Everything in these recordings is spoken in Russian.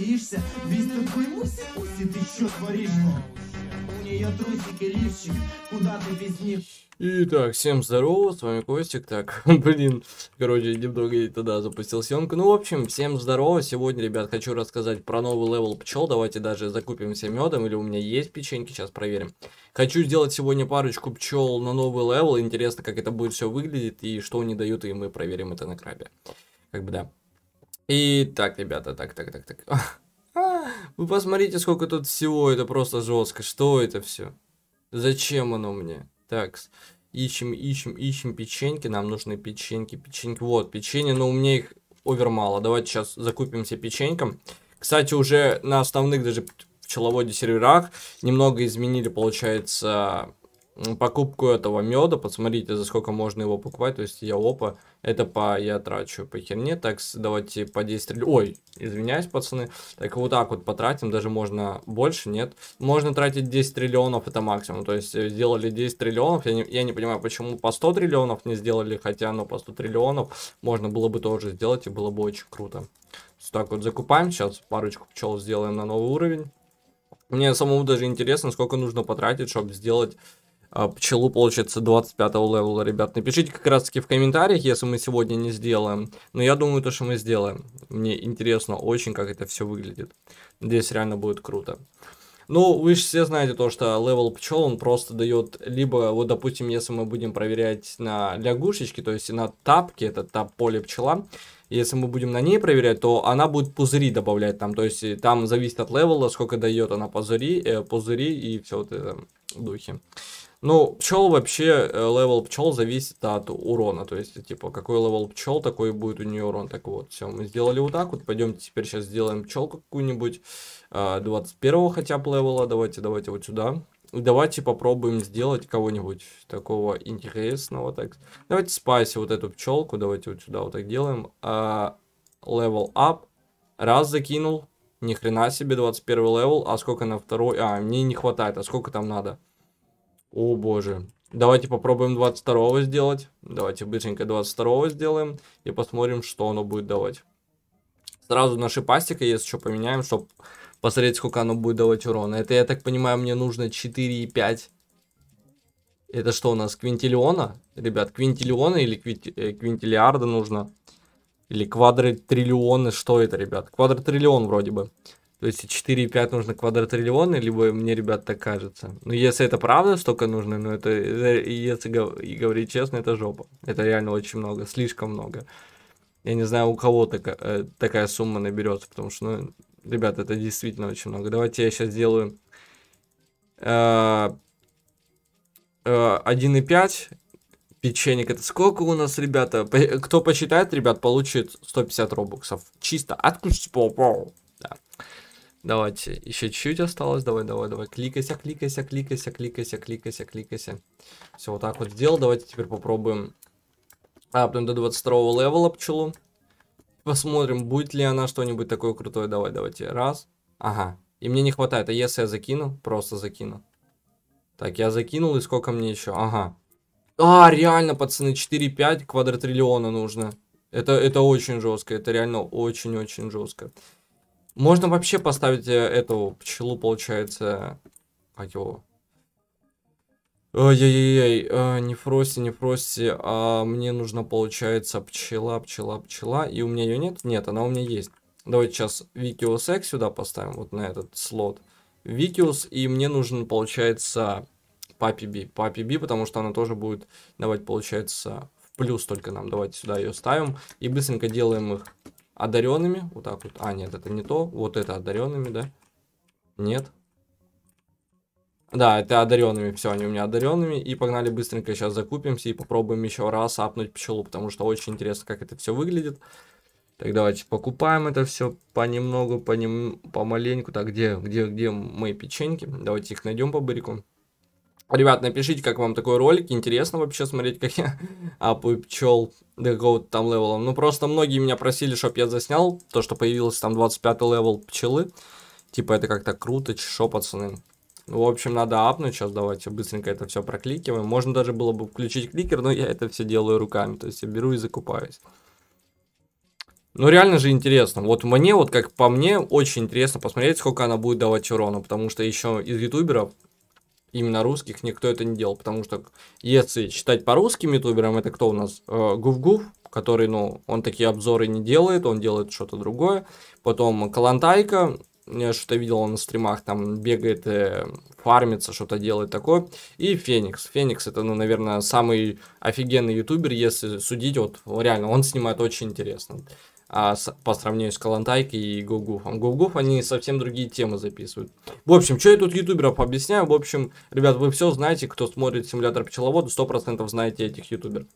боишься, весь такой муси-пуси, ты что творишь? У нее трусики лифчик, куда ты без них? Итак, всем здорово, с вами Костик. Так, блин, короче, немного тогда запустил съемку. Ну, в общем, всем здорово. Сегодня, ребят, хочу рассказать про новый левел пчел. Давайте даже закупимся медом, или у меня есть печеньки, сейчас проверим. Хочу сделать сегодня парочку пчел на новый левел. Интересно, как это будет все выглядеть и что они дают, и мы проверим это на крабе. Как бы да. Итак, ребята, так. Вы посмотрите, сколько тут всего, это просто жестко. Что это все? Зачем оно мне? Так, ищем печеньки, нам нужны печеньки, вот, печенье, но у меня их овер мало, давайте сейчас закупимся печеньком. Кстати, уже на основных даже пчеловоде серверах немного изменили, получается, покупку этого меда, посмотрите, за сколько можно его покупать, то есть я, опа, это я трачу по херне, так, давайте по 10, ой, извиняюсь, пацаны, так вот потратим, даже можно больше, нет, можно тратить 10 триллионов, это максимум, то есть сделали 10 триллионов, я не понимаю, почему по 100 триллионов не сделали, хотя, ну, по 100 триллионов можно было бы тоже сделать, и было бы очень круто. Так вот, закупаем, сейчас парочку пчел сделаем на новый уровень, мне самому даже интересно, сколько нужно потратить, чтобы сделать пчелу, получается, 25 левела, ребят. Напишите как раз таки в комментариях, если мы сегодня не сделаем. Но я думаю, то, что мы сделаем. Мне интересно очень, как это все выглядит. Здесь реально будет круто. Ну, вы же все знаете то, что левел пчел, он просто дает, либо, вот, допустим, если мы будем проверять на лягушечке, то есть на тапке, это тап-поле пчела, если мы будем на ней проверять, то она будет пузыри добавлять там, то есть там зависит от левела, сколько дает она пузыри и все вот это духи. Ну, пчел вообще, левел пчел зависит от урона, то есть, типа, какой левел пчел, такой будет у нее урон. Так вот, все, мы сделали вот так вот, пойдемте теперь сейчас сделаем пчелку какую-нибудь, 21-го хотя бы левела, давайте вот сюда. Давайте попробуем сделать кого-нибудь такого интересного, так. Давайте спайси вот эту пчелку, давайте вот сюда вот так делаем. Level up, раз закинул, ни хрена себе, 21 левел, а сколько на второй, мне не хватает, а сколько там надо? О боже, давайте попробуем 22-го сделать, давайте быстренько 22-го сделаем и посмотрим, что оно будет давать. Сразу наши пастика, если что, поменяем, чтобы посмотреть, сколько оно будет давать урона. Это, я так понимаю, мне нужно 4,5. Это что у нас, квинтиллиона? Ребят, квинтиллиона или квинтиллиарда нужно? Или квадратриллионы, что это, ребят? Квадратриллион вроде бы. То есть 4,5 нужно квадратриллионы, либо мне, ребят, так кажется. Но если это правда, столько нужно, но это, если говорить честно, это жопа. Это реально очень много, слишком много. Я не знаю, у кого такая сумма наберется, потому что, ну, ребят, это действительно очень много. Давайте я сейчас сделаю 1,5 печенек. Это сколько у нас, ребята? Кто посчитает, ребят, получит 150 робоксов. Чисто отключить попал. Да. Давайте, еще чуть-чуть осталось, давай, кликайся. Все, вот так вот сделал, давайте теперь попробуем апнем до 22 левела пчелу. Посмотрим, будет ли она что-нибудь такое крутое, давайте, раз. Ага, и мне не хватает, а если я закину, просто закину. Так, я закинул, и сколько мне еще, ага. Реально, пацаны, 4,5 квадратриллиона нужно. Это очень жестко, это реально очень-очень жестко. Можно вообще поставить эту пчелу, получается, как его? Ой-ой-ой, не фрости, а мне нужно, получается, пчела, и у меня ее нет? Нет, она у меня есть. Давайте сейчас Викиус X сюда поставим, вот на этот слот. Викиус, и мне нужен, получается, Папи Би, потому что она тоже будет давать, получается, в плюс только нам. Давайте сюда ее ставим и быстренько делаем их одаренными, вот так вот, нет, это не то, вот это одаренными, да, нет, да, это одаренными, все, они у меня одаренными, и погнали быстренько сейчас закупимся и попробуем еще раз апнуть пчелу, потому что очень интересно, как это все выглядит. Так, давайте покупаем это все понемногу, помаленьку, так, где мои печеньки, давайте их найдем по бырику. Ребят, напишите, как вам такой ролик, интересно вообще смотреть, как я апаю пчел до какого-то там левела. Ну, просто многие меня просили, чтобы я заснял то, что появился там 25 левел пчелы. Типа, это как-то круто, чешо, пацаны. В общем, надо апнуть, сейчас давайте быстренько это все прокликиваем. Можно даже было бы включить кликер, но я это все делаю руками, то есть я беру и закупаюсь. Ну реально же интересно. Вот мне, вот как по мне, очень интересно посмотреть, сколько она будет давать урона. Потому что еще из ютуберов, именно русских, никто это не делал. Потому что если считать по русским ютуберам, это кто у нас? Гуф-Гуф, который, ну, он такие обзоры не делает, он делает что-то другое. Потом Калантайка, я что-то видел, он на стримах там бегает, фармится, что-то делает такое. И Феникс. Феникс это, ну, наверное, самый офигенный ютубер, если судить, вот реально, он снимает очень интересно. По сравнению с Калантайкой и Гуф-Гуфом. Гуф-Гуф, они совсем другие темы записывают. В общем, что я тут ютуберов объясняю? В общем, ребят, вы все знаете, кто смотрит симулятор пчеловода, 100% знаете этих ютуберов.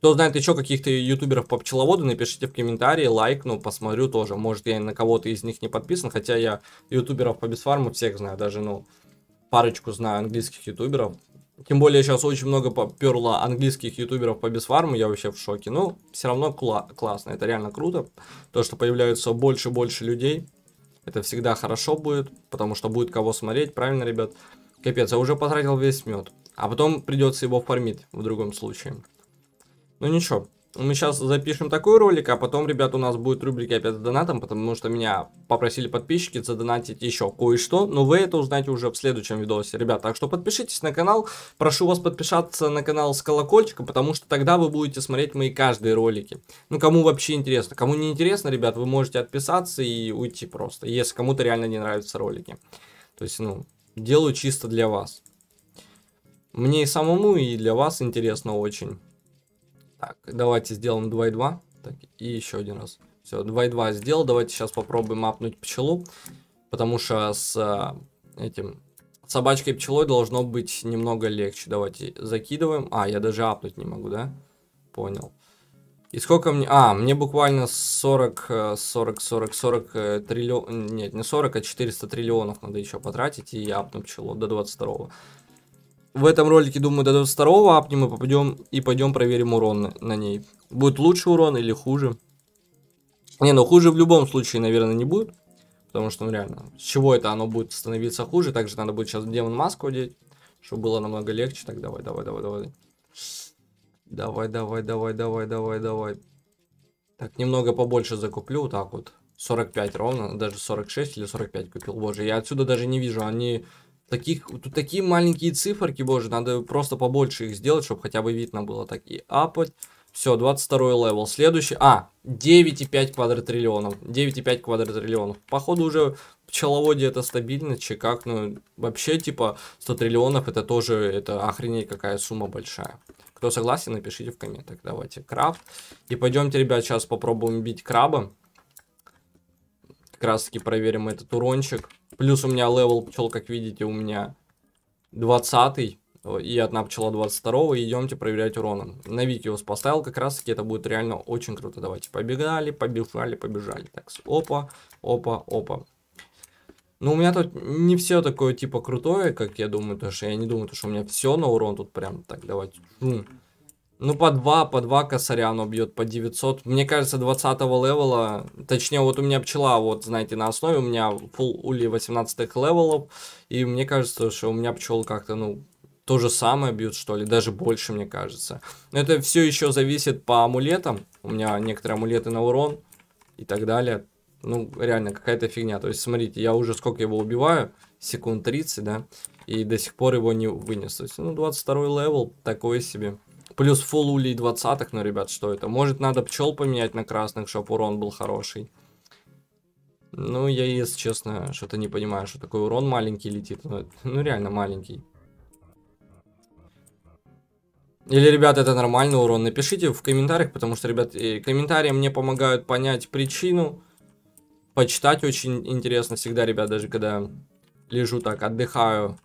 Кто знает еще каких-то ютуберов по пчеловоду, напишите в комментарии, лайк, ну, посмотрю тоже. Может, я на кого-то из них не подписан, хотя я ютуберов по бесфарму всех знаю, даже, ну, парочку знаю английских ютуберов. Тем более, сейчас очень много поперло английских ютуберов по бесфарму, я вообще в шоке. Но все равно классно, это реально круто. То, что появляются больше и больше людей, это всегда хорошо будет, потому что будет кого смотреть, правильно, ребят? Капец, я уже потратил весь мед, а потом придется его фармить в другом случае. Ну ничего, мы сейчас запишем такой ролик, а потом, ребят, у нас будет рубрика опять с донатом, потому что меня попросили подписчики задонатить еще кое-что, но вы это узнаете уже в следующем видосе, ребят. Так что подпишитесь на канал, прошу вас подписаться на канал с колокольчиком, потому что тогда вы будете смотреть мои каждые ролики. Ну, кому вообще интересно, кому не интересно, ребят, вы можете отписаться и уйти просто, если кому-то реально не нравятся ролики. То есть, ну, делаю чисто для вас. Мне и самому, и для вас интересно очень. Так, давайте сделаем 2 и 2. Так, и еще один раз. Все, 2 и 2 сделал. Давайте сейчас попробуем апнуть пчелу. Потому что с этим собачкой пчелой должно быть немного легче. Давайте закидываем. А, я даже апнуть не могу, да? Понял. И сколько мне... А, мне буквально 40 триллион... Нет, не 40, а 400 триллионов надо еще потратить. И я апну пчелу до 22-го. В этом ролике, думаю, до 22-го апнем и пойдем проверим урон на ней. Будет лучше урон или хуже? Не, ну хуже в любом случае, наверное, не будет. Потому что, ну реально, с чего это оно будет становиться хуже? Также надо будет сейчас демон маску одеть, чтобы было намного легче. Так, давай. Давай. Так, немного побольше закуплю, вот так вот. 45 ровно, даже 46 или 45 купил. Боже, я отсюда даже не вижу, они... Таких, тут такие маленькие циферки, боже, надо просто побольше их сделать, чтобы хотя бы видно было. Так, и апать. Все, 22-й левел. Следующий. А, 9,5 квадратриллионов. 9,5 квадратриллионов. Походу уже в пчеловоде это стабильно, че как, ну, вообще, типа, 100 триллионов, это тоже, это охренеть какая сумма большая. Кто согласен, напишите в комментах. Давайте, крафт. И пойдемте, ребят, сейчас попробуем бить краба. Как раз таки проверим этот урончик. Плюс у меня левел пчел, как видите, у меня 20-й, и одна пчела 22-го, идемте проверять уроном. На Викиус поставил, как раз таки это будет реально очень круто. Давайте, побежали. Так, опа. Ну, у меня тут не все такое, типа, крутое, как я думаю, потому что я не думаю, что у меня все на урон тут прям. Так, давайте. Ну, по 2 косаря оно бьет, по 900. Мне кажется, 20-го левела, точнее, вот у меня пчела, вот, знаете, на основе, у меня фулл ули 18-х левелов, и мне кажется, что у меня пчел как-то, ну, то же самое бьют, что ли, даже больше, мне кажется. Но это все еще зависит по амулетам, у меня некоторые амулеты на урон и так далее. Ну, реально, какая-то фигня, то есть, смотрите, я уже сколько его убиваю, секунд 30, да, и до сих пор его не вынес. То есть, ну, 22-й левел, такое себе. Плюс фулл улей 20-х, ну, ребят, что это? Может, надо пчел поменять на красных, чтобы урон был хороший? Ну, я, если честно, что-то не понимаю, что такой урон маленький летит. Ну, реально маленький. Или, ребят, это нормальный урон? Напишите в комментариях, потому что, ребят, комментарии мне помогают понять причину. Почитать очень интересно всегда, ребят, даже когда лежу так, отдыхаю,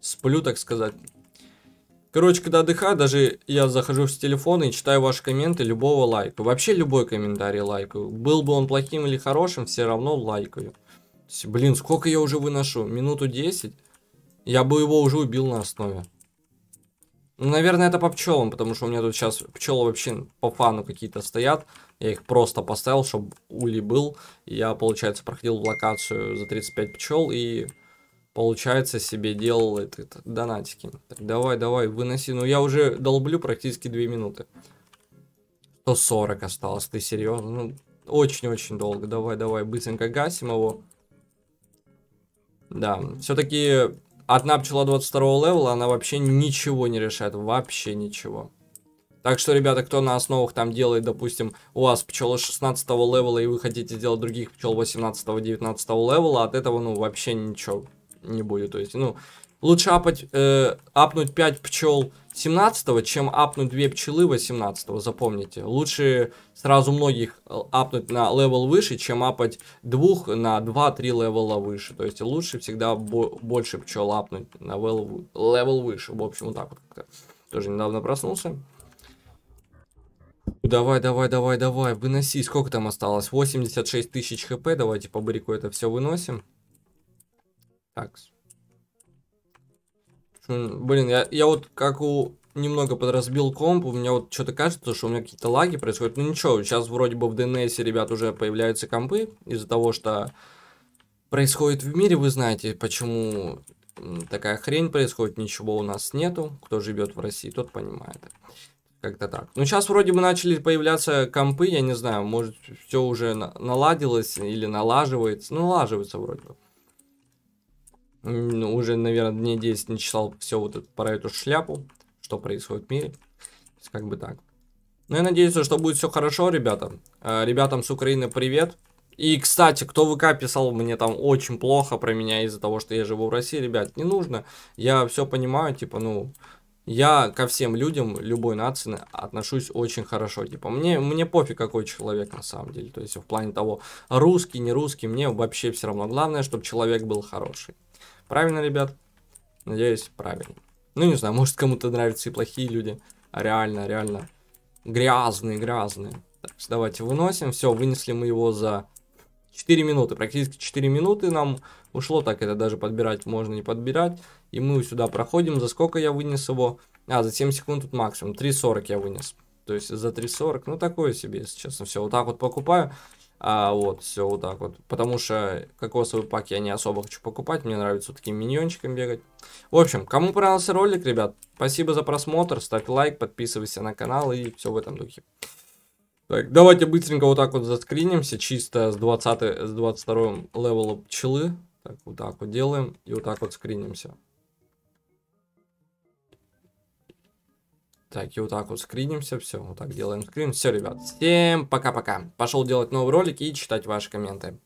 сплю, так сказать. Короче, когда отдыхаю, даже я захожу с телефона и читаю ваши комменты, любого лайка. Вообще любой комментарий лайкаю. Был бы он плохим или хорошим, все равно лайкаю. Блин, сколько я уже выношу? Минуту 10? Я бы его уже убил на основе. Ну, наверное, это по пчелам, потому что у меня тут сейчас пчелы вообще по фану какие-то стоят. Я их просто поставил, чтобы улей был. Я, получается, проходил локацию за 35 пчел и... Получается, себе делал этот донатики. Так, давай, выноси. Ну, я уже долблю практически 2 минуты. 140 осталось, ты серьезно? Ну, очень-очень долго. Давай, быстренько гасим его. Да, все-таки одна пчела 22 левела, она вообще ничего не решает, вообще ничего. Так что, ребята, кто на основах там делает, допустим, у вас пчелы 16 левела, и вы хотите сделать других пчел 18-19 левела, от этого, ну, вообще ничего не будет. То есть, ну, лучше апнуть 5 пчел 17, чем апнуть 2 пчелы 18, запомните. Лучше сразу многих апнуть на левел выше, чем апать 2 на 2-3 левела выше. То есть, лучше всегда больше пчел апнуть на левел выше. В общем, вот так вот как-то. Тоже недавно проснулся. Давай, выноси. Сколько там осталось? 86 тысяч хп. Давайте по барику это все выносим. Так. Блин, я вот как немного подразбил комп. У меня вот что-то кажется, что у меня какие-то лаги происходят. Ну ничего, сейчас вроде бы в DNS, ребят, уже появляются компы. Из-за того, что происходит в мире, вы знаете, почему такая хрень происходит. Ничего у нас нету. Кто живет в России, тот понимает. Как-то так. Ну, сейчас вроде бы начали появляться компы, я не знаю, может, все уже наладилось или налаживается. Ну, налаживается вроде бы. Ну, уже, наверное, дней 10 не читал все вот это, про эту шляпу, что происходит в мире. Как бы так. Ну, я надеюсь, что будет все хорошо, ребята. Ребятам с Украины привет. И, кстати, кто ВК писал мне там очень плохо про меня из-за того, что я живу в России, ребят, не нужно. Я все понимаю, типа, ну... Я ко всем людям, любой нации, отношусь очень хорошо. Типа, мне пофиг, какой человек на самом деле. То есть, в плане того, русский, не русский, мне вообще все равно. Главное, чтобы человек был хороший. Правильно, ребят? Надеюсь, правильно. Ну, не знаю, может, кому-то нравятся и плохие люди. А реально. Грязные. Так, давайте выносим. Все, вынесли мы его за 4 минуты. Практически 4 минуты нам ушло. Так, это даже подбирать можно не подбирать. И мы сюда проходим. За сколько я вынес его? А, за 7 секунд тут максимум. 3.40 я вынес. То есть за 3.40. Ну, такое себе, если честно. Все, вот так вот покупаю. А, вот, все, вот так вот. Потому что кокосовый пак я не особо хочу покупать. Мне нравится вот таким миньончиком бегать. В общем, кому понравился ролик, ребят, спасибо за просмотр. Ставь лайк, подписывайся на канал и все в этом духе. Так, давайте быстренько вот так вот заскринимся. Чисто с 22 левела пчелы. Так вот делаем. И вот так вот скринимся. Так, и вот так вот скринимся, все, вот так делаем скрин. Все, ребят, всем пока-пока. Пошел делать новый ролик и читать ваши комменты.